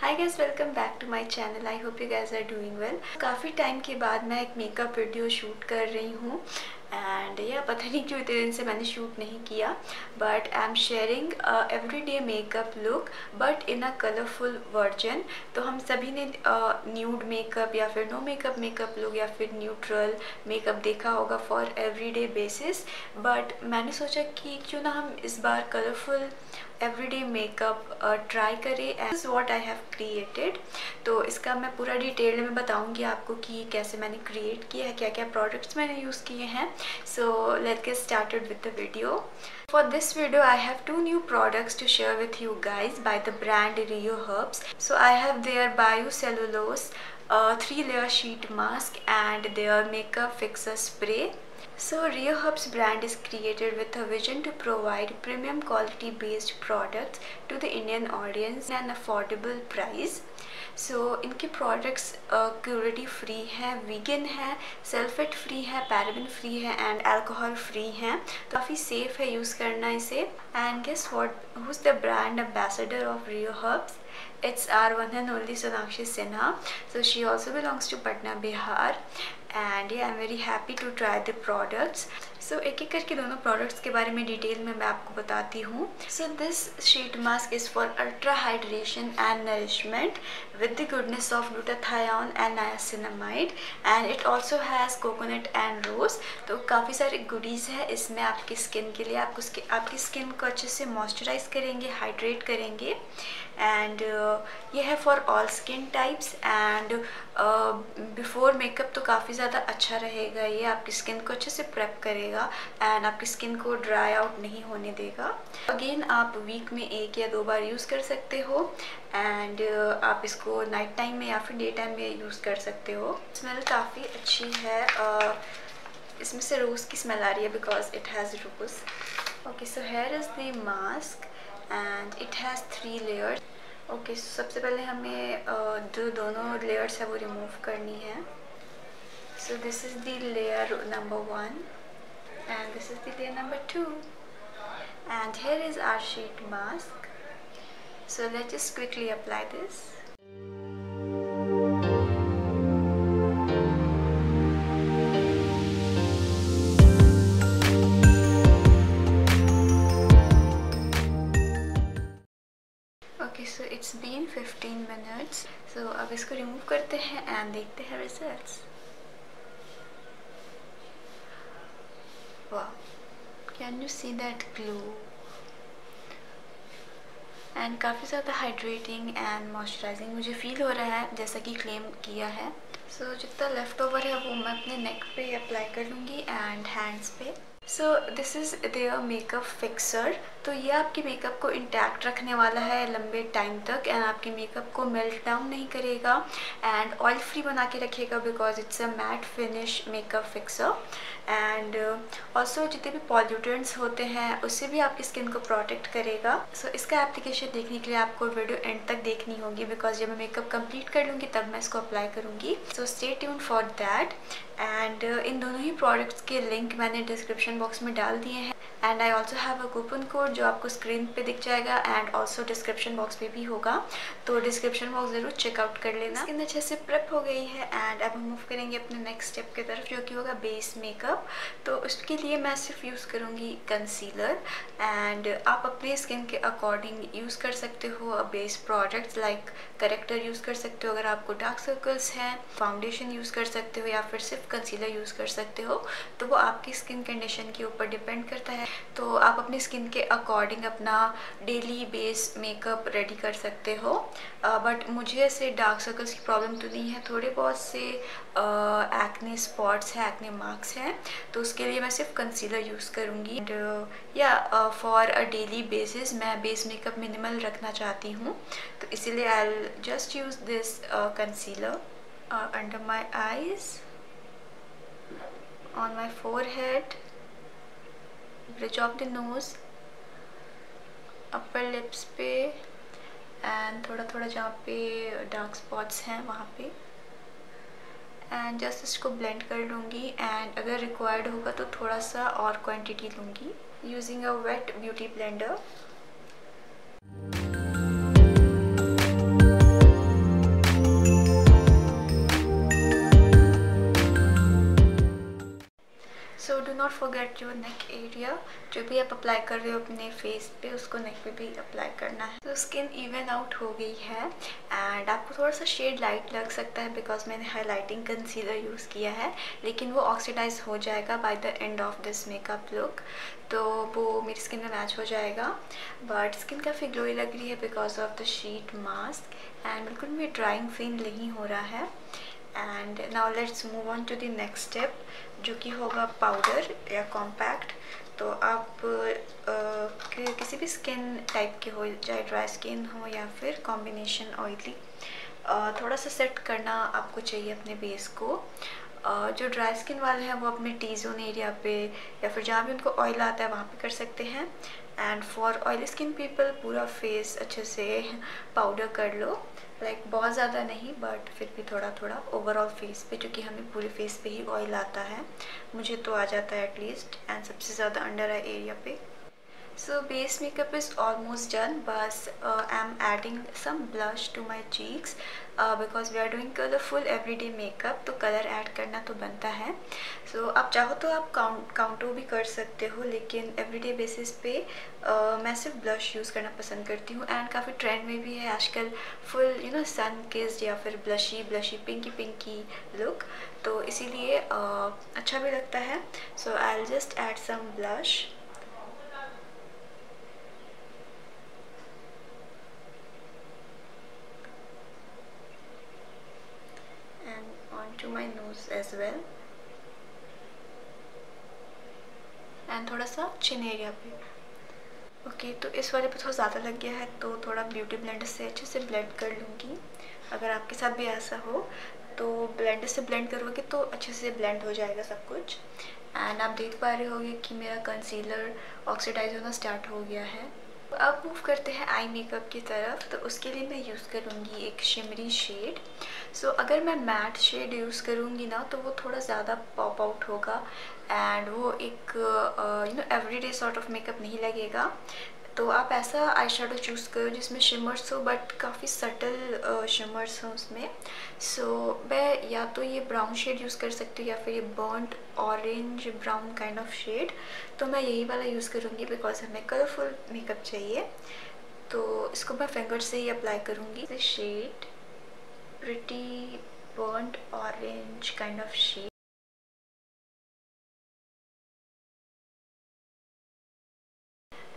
Hi guys, welcome back to my channel. I hope you guys are doing well. काफ़ी time के बाद मैं एक मेकअप वीडियो शूट कर रही हूँ एंड या पता नहीं क्यों इतने दिन से मैंने शूट नहीं किया, but I am sharing everyday makeup look but in a colourful version. तो हम सभी ने न्यूड मेकअप या फिर नो मेकअप मेकअप लुक या फिर न्यूट्रल मेकअप देखा होगा फॉर एवरीडे बेसिस, बट मैंने सोचा कि क्यों ना हम इस बार कलरफुल एवरीडे मेकअप ट्राई करें। As what I have created, तो इसका मैं पूरा डिटेल में बताऊंगी आपको कि कैसे मैंने क्रिएट किया है, क्या क्या प्रोडक्ट्स मैंने यूज़ किए हैं। So let's get started with the video. For this video I have two new products to share with you guys by the brand Riyo Herbs. So I have their biocellulose 3-layer sheet mask and their makeup fixer spray. So Riyo Herbs brand is created with a vision to provide premium quality based products to the Indian audience at an affordable price. So इनके products cruelty free है, vegan है, sulphate free है, paraben free है and alcohol free है। तो काफ़ी safe है use करना इसे। And guess what? Who's the brand ambassador of Riyo Herbs? It's our one and only Sonakshi Sinha. So she also belongs to Patna, Bihar. And yeah, I'm very happy to try the products. So एक एक करके दोनों products के बारे में detail में मैं आपको बताती हूँ। So this sheet mask is for ultra hydration and nourishment with the goodness of glutathione and niacinamide and it also has coconut and rose। तो काफ़ी सारे goodies हैं इसमें आपकी skin के लिए। आपको आपकी skin को अच्छे से moisturize करेंगे, hydrate करेंगे and ये है for all skin types and before makeup तो काफ़ी ज़्यादा अच्छा रहेगा। ये आपकी स्किन को अच्छे से प्रेप करेगा एंड आपकी स्किन को ड्राई आउट नहीं होने देगा। अगेन आप वीक में 1 या 2 बार यूज़ कर सकते हो एंड आप इसको नाइट टाइम में या फिर डे टाइम में यूज़ कर सकते हो। स्मेल काफ़ी अच्छी है, इसमें से रोज़ की स्मेल आ रही है because it has rose. Okay, so here is the mask and it has 3 layers. ओके, सबसे पहले हमें जो दोनों लेयर्स है वो रिमूव करनी है। So this is the layer number 1 and this is the layer number 2 and here is our sheet mask. So let's just quickly apply this. Okay, so it's been 15 minutes. So अब इसको remove करते हैं and देखते हैं results. Wow, can you see that glow? And काफ़ी ज़्यादा hydrating and moisturizing मुझे feel हो रहा है जैसा कि claim किया है। So जितना left over है वो मैं अपने neck पे apply कर लूँगी and hands पे। So this is their makeup fixer। तो ये आपके मेकअप को इंटैक्ट रखने वाला है लंबे टाइम तक एंड आपके मेकअप को मेल्ट डाउन नहीं करेगा एंड ऑयल फ्री बना के रखेगा because it's a matte finish makeup fixer. And also जितने भी पॉल्यूटेंट्स होते हैं उससे भी आपकी स्किन को प्रोटेक्ट करेगा। सो इसका एप्लीकेशन देखने के लिए आपको वीडियो एंड तक देखनी होगी बिकॉज जब मैं मेकअप कम्प्लीट कर लूँगी तब मैं इसको अप्लाई करूँगी। So stay tuned for that. And इन दोनों ही प्रोडक्ट्स के लिंक मैंने डिस्क्रिप्शन बॉक्स में डाल दिए हैं and I also have a coupon code जो आपको स्क्रीन पे दिख जाएगा एंड ऑल्सो डिस्क्रिप्शन बॉक्स पे भी होगा। तो डिस्क्रिप्शन बॉक्स ज़रूर चेकआउट कर लेना। स्किन अच्छे से प्रेप हो गई है एंड अब हम मूव करेंगे अपने नेक्स्ट स्टेप की तरफ जो कि होगा बेस मेकअप। तो उसके लिए मैं सिर्फ यूज़ करूँगी कंसीलर एंड आप अपने स्किन के अकॉर्डिंग यूज़ कर सकते हो base products like corrector use कर सकते हो अगर आपको डार्क सर्कल्स हैं, फाउंडेशन यूज़ कर सकते हो या फिर सिर्फ कंसीलर यूज़ कर सकते हो। तो वो आपकी स्किन कंडीशन के ऊपर डिपेंड करता है। तो आप अपनी स्किन के अकॉर्डिंग अपना डेली बेस मेकअप रेडी कर सकते हो। बट मुझे ऐसे डार्क सर्कल्स की प्रॉब्लम तो नहीं है, थोड़े बहुत से एक्ने स्पॉट्स हैं, एक्ने मार्क्स हैं, तो उसके लिए मैं सिर्फ कंसीलर यूज़ करूँगी। या फॉर अ डेली बेसिस मैं बेस मेकअप मिनिमल रखना चाहती हूँ तो इसीलिए I will just use this concealer under my eyes, on my forehead, bridge of the nose, upper lips पे and थोड़ा थोड़ा जहाँ पे dark spots हैं वहाँ पे and just इसको blend कर लूँगी and अगर required होगा तो थोड़ा सा और quantity लूँगी using a wet beauty blender। Not forget your neck area, जो भी आप अप्लाई कर रहे हो अपने फेस पे उसको नेक पे भी अप्लाई करना है। तो स्किन इवन आउट हो गई है एंड आपको थोड़ा सा शेड लाइट लग सकता है बिकॉज मैंने हाईलाइटिंग कंसीलर यूज़ किया है, लेकिन वो ऑक्सीडाइज हो जाएगा by the end of this makeup look, तो वो मेरी स्किन में मैच हो जाएगा। बट स्किन काफ़ी ग्लोई लग रही है because of the sheet mask and बिल्कुल भी ड्राइंग फील नहीं हो रहा है। And now let's move on to the next step, जो कि होगा पाउडर या कॉम्पैक्ट। तो आप किसी भी स्किन टाइप की हो, चाहे ड्राई स्किन हो या फिर कॉम्बिनेशन ऑयली, थोड़ा सा सेट करना आपको चाहिए अपने बेस को। जो ड्राई स्किन वाले हैं वो अपने टी जोन एरिया पे या फिर जहाँ भी उनको ऑयल आता है वहाँ पे कर सकते हैं। And for oily skin people पूरा फेस अच्छे से पाउडर कर लो, लाइक बहुत ज़्यादा नहीं बट फिर भी थोड़ा थोड़ा ओवरऑल फेस पे, क्योंकि हमें पूरे फेस पे ही ऑयल आता है, मुझे तो आ जाता है एटलीस्ट, एंड सबसे ज़्यादा अंडर आई एरिया पे। So base makeup is almost done, बस I am adding some blush to my cheeks because we are doing colourful every day makeup, तो कलर ऐड करना तो बनता है। सो आप चाहो तो आप काउंटो भी कर सकते हो, लेकिन एवरी डे बेसिस पे मैं सिर्फ ब्लश यूज़ करना पसंद करती हूँ। एंड काफ़ी ट्रेंड में भी है आजकल full you know sun kissed या फिर ब्लशी पिंकी लुक, तो इसीलिए अच्छा भी लगता है। So I will just add some blush. To my nose as well and थोड़ा सा chin area पे। ओके तो इस वाले पे थोड़ा ज़्यादा लग गया है, तो थोड़ा ब्यूटी ब्लेंडर से अच्छे से ब्लेंड कर लूँगी। अगर आपके साथ भी ऐसा हो तो ब्लेंडर से ब्लेंड करोगे तो अच्छे से ब्लेंड हो जाएगा सब कुछ। एंड आप देख पा रहे होगे कि मेरा कंसीलर ऑक्सीडाइज होना स्टार्ट हो गया है। अब मूव करते हैं आई मेकअप की तरफ, तो उसके लिए मैं यूज़ करूँगी एक शिमरी शेड। सो अगर मैं मैट शेड यूज़ करूँगी ना तो वो थोड़ा ज़्यादा पॉप आउट होगा एंड वो एक you know everyday sort of makeup नहीं लगेगा। तो आप ऐसा आई शेडो चूज़ करो जिसमें शिमर्स हो बट काफ़ी सटल शिमर्स हो उसमें। सो मैं या तो ये ब्राउन शेड यूज़ कर सकती हूँ या फिर ये burnt orange brown kind of shade, तो मैं यही वाला यूज़ करूँगी बिकॉज हमें कलरफुल मेकअप चाहिए। तो इसको मैं फिंगर से ही अप्लाई करूँगी। This shade pretty burnt orange kind of shade.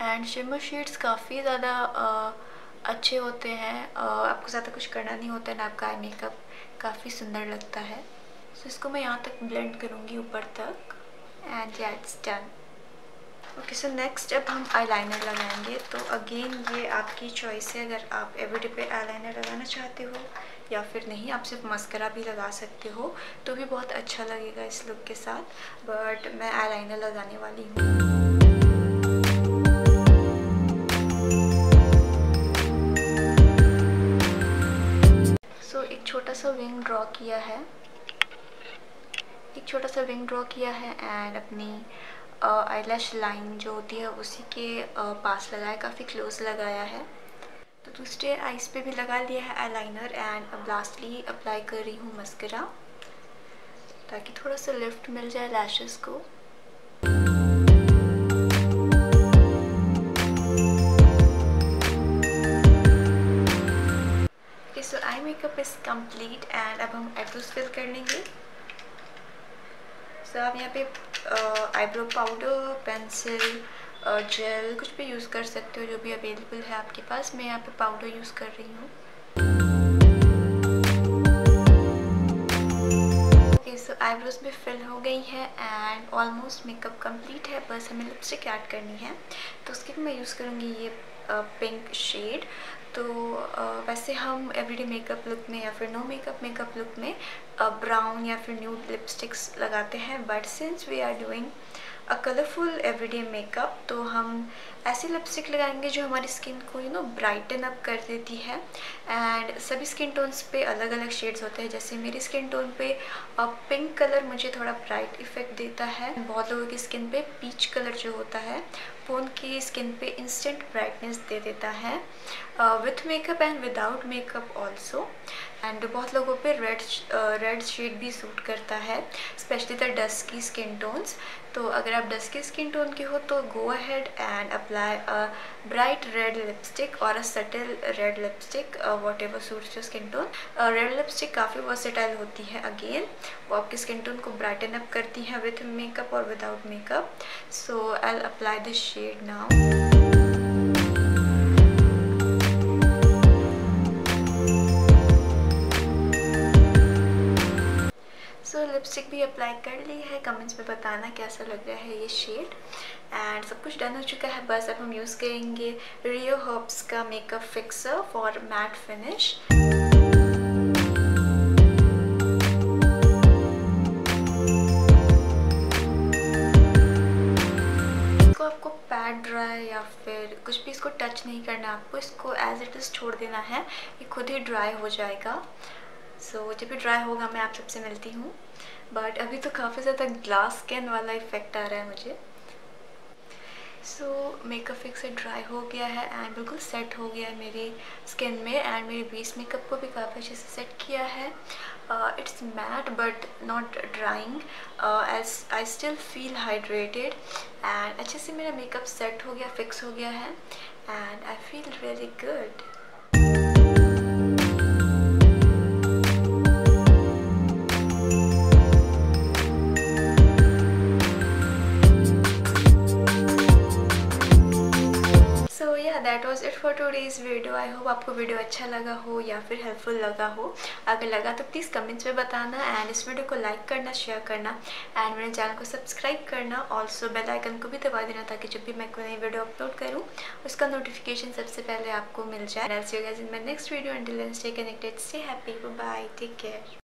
And shimmer shades काफ़ी ज़्यादा अच्छे होते हैं, आपको ज़्यादा कुछ करना नहीं होता है ना, आपका आई मेकअप काफ़ी सुंदर लगता है। सो इसको मैं यहाँ तक ब्लेंड करूँगी ऊपर तक एंड या it's done. Okay so next अब हम आईलाइनर लगाएंगे। तो अगेन ये आपकी चॉइस है, अगर आप एवरीडे पे आईलाइनर लगाना चाहते हो या फिर नहीं, आप सिर्फ मस्करा भी लगा सकते हो तो भी बहुत अच्छा लगेगा इस लुक के साथ, बट मैं आईलाइनर लगाने वाली हूँ। एक छोटा सा विंग ड्रॉ किया है एंड अपनी आईलैश लाइन जो होती है उसी के पास लगाया, काफ़ी क्लोज लगाया है। तो दूसरे आईज पे भी लगा लिया है आईलाइनर एंड अब लास्टली अप्लाई कर रही हूँ मस्करा, ताकि थोड़ा सा लिफ्ट मिल जाए लैशेस को। So I makeup is complete and अब हम आईब्रोज फिल कर लेंगे। सो आप यहाँ पे आईब्रो पाउडर, पेंसिल, जेल कुछ भी यूज़ कर सकते हो जो भी अवेलेबल है आपके पास। मैं यहाँ पे पाउडर यूज़ कर रही हूँ। ओके सो आईब्रोज भी फिल हो गई है एंड ऑलमोस्ट मेकअप कंप्लीट है, बस हमें लिपस्टिक ऐड करनी है। तो उसके लिए मैं यूज़ करूँगी ये पिंक शेड। तो वैसे हम एवरीडे मेकअप लुक में या फिर नो मेकअप लुक में ब्राउन या फिर न्यूड लिपस्टिक्स लगाते हैं, but since we are doing a colourful everyday makeup तो हम ऐसी लिपस्टिक लगाएंगे जो हमारी स्किन को यू नो ब्राइटन अप कर देती है। एंड सभी स्किन टोन्स पे अलग अलग शेड्स होते हैं, जैसे मेरी स्किन टोन पे पिंक कलर मुझे थोड़ा ब्राइट इफेक्ट देता है। बहुत लोगों की स्किन पे पीच कलर जो होता है वो उनकी स्किन पे इंस्टेंट ब्राइटनेस दे देता है with makeup and without makeup also. And बहुत लोगों पे रेड शेड भी सूट करता है, specially the dusky skin tones. तो अगर आप डस्की स्किन टोन के हो तो go ahead and apply a bright red lipstick और a subtle red lipstick, whatever suits your skin tone. Red lipstick काफ़ी वर्सेटाइल होती है, अगेन वो आपकी स्किन टोन को ब्राइटन अप करती है विथ मेकअप और without makeup. So I will apply this shade now. Lipstick भी अप्लाई कर ली है, कमेंट्स में बताना कैसा लग रहा है ये शेड। एंड सब कुछ डन हो चुका है, बस अब हम यूज़ करेंगे रियो हर्ब्स का makeup fixer for matte finish. इसको आपको पैड ड्राई या फिर कुछ भी इसको टच नहीं करना, आपको इसको एज इट इज़ छोड़ देना है, ये खुद ही ड्राई हो जाएगा। सो जब भी ड्राई होगा मैं आप सबसे मिलती हूँ, बट अभी तो काफ़ी ज़्यादा ग्लास स्किन वाला इफ़ेक्ट आ रहा है मुझे। सो मेकअप फिक्सर ड्राई हो गया है एंड बिल्कुल सेट हो गया है मेरी स्किन में, एंड मेरे बेस मेकअप को भी काफ़ी अच्छे से सेट किया है। It's matte but not drying, as I still feel hydrated and अच्छे से मेरा मेकअप सेट हो गया, फिक्स हो गया है and I feel really good. That was it for today's video. I hope आपको वीडियो अच्छा लगा हो या फिर हेल्पफुल लगा हो। अगर लगा तो प्लीज़ कमेंट्स में बताना एंड इस वीडियो को लाइक करना, शेयर करना एंड मेरे चैनल को सब्सक्राइब करना। ऑल्सो बेल आइकन को भी दबा देना ताकि जब भी मैं कोई नई वीडियो अपलोड करूँ उसका नोटिफिकेशन सबसे पहले आपको मिल जाए। I'll see you guys in my next video. Until then, stay connected, stay happy, bye, take care.